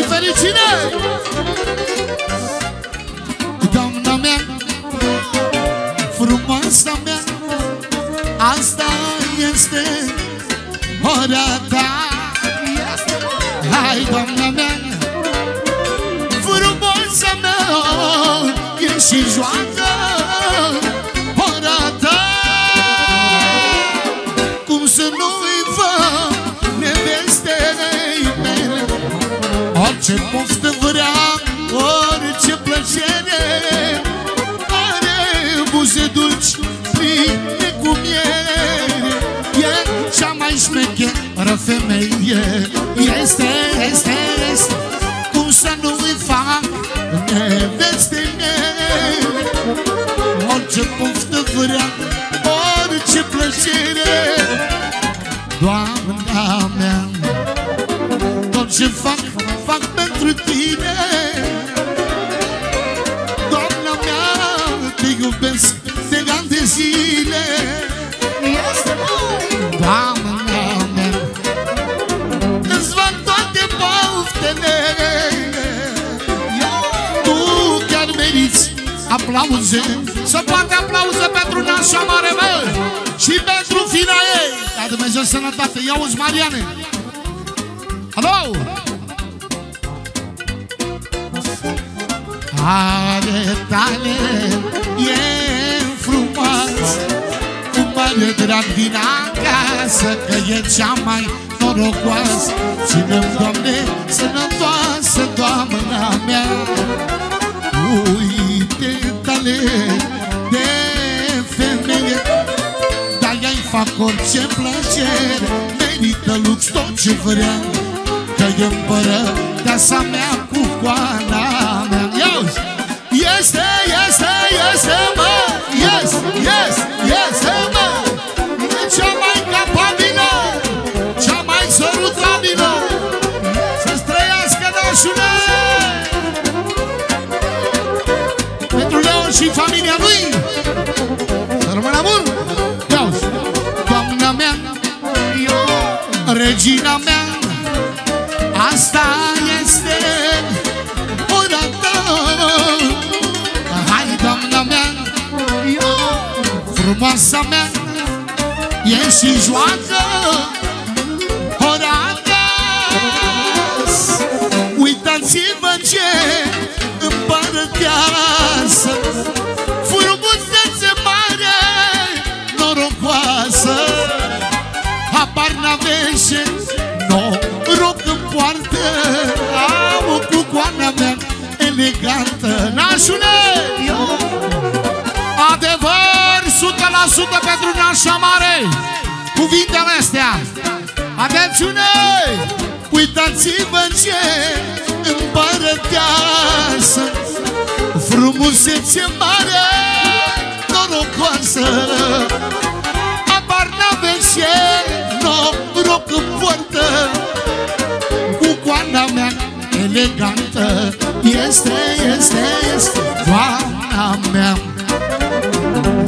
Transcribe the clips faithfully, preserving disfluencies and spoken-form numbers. și fericire! Doamna mea, frumoasa mea, asta este ora ta. Hai, doamna mea, frumoasa mea, e și joacă ora ta. Cum să nu-i văd nevestele mele, orice poftă vrea, orice plăcere are, buze dulci pline cu miere. E cea mai șmecheră femeie, este, este, este, cum să nu-i fac neveste mele, orice poftă vrea, orice plăcere. Doamna mea, tot ce fac, fac pentru tine. Doamna mea, te iubesc de ani de zile. Doamna mea, îți fac toate poftele. Tu chiar meriți aplauze, să poate aplauze pentru nașa mare mea și pentru fina ei. Dar Dumnezeu sănătate, ia-uzi, Mariane! Alo! Are tale e frumoasă, cu mare drag din acasă, că e cea mai norocoasă. Ține-mi, Doamne, sănătoasă, doamna mea. Uite tale de femeie, dar fac orice plăcere, merită lux tot ce vrea, că e împărăteasa mea, cucoana mea. Este, este, este, mă, yes, yes, este, mă, cea mai capabilă, cea mai sărutabilă, să-ți trăiască nașule! Pentru Leon și familia lui, să rămână bun! Regina mea, asta este ora ta. Hai, doamna mea, frumoasa mea, e și joacă ora ta. Uitați-vă ce împărăteasă, frumusețe mare, norocoasă. Apar n-aveșe, noroc în poartă, am o cucoana mea elegantă. Nașule! Adevăr, sută la sută pentru nașa mare, cuvintele astea. Atențiune! Uitați-vă ce împărăteasă, frumusețe mare, norocoasă. Apar n-aveșe, noroc în poartă, cucoana mea elegantă. Este, este, este doamna mea,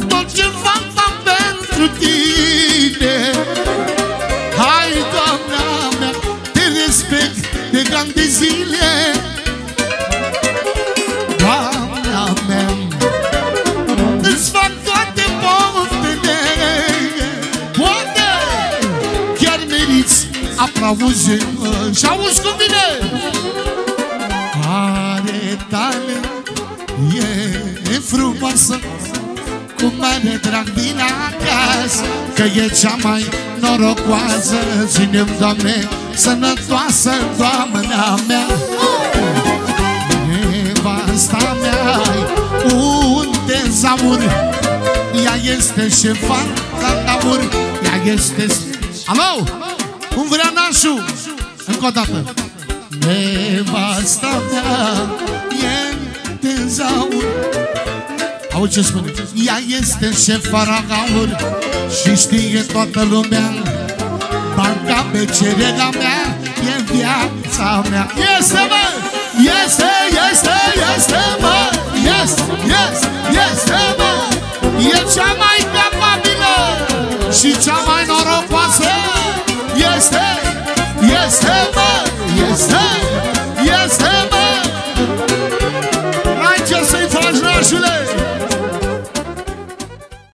tot ce fac, fac pentru tine. Hai, doamna mea, te respect de ani de zile. Doamna mea, îți fac toate poftele, aplauze, și auzi cum vine. Are tale e frumoasă, cu mare drag din acasă, că e cea mai norocoasă. Ține-mi, Doamne, sănătoasă, doamna mea. Nevasta mea, un tezaur, ea este șefa la taur, ea este... Alo! Cum vrea nașul? Încă o dată. Nevasta mea e tezaur, auzi ce spune, ea este șefa ragaur și știe toată lumea, banca becerega mea e viața mea. Este, mă! Este, este, este, mă! Este, este, este, mă! E cea mai capabilă și cea mai norocoasă. Este, este, mă, este, este, Marșule!